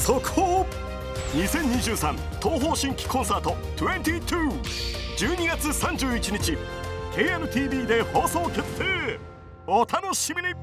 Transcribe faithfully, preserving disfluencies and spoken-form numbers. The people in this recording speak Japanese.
速報にせんにじゅうさん東方神起コンサートにじゅうに じゅうにがつさんじゅういちにち ケーエヌティーブイ で放送決定。お楽しみに。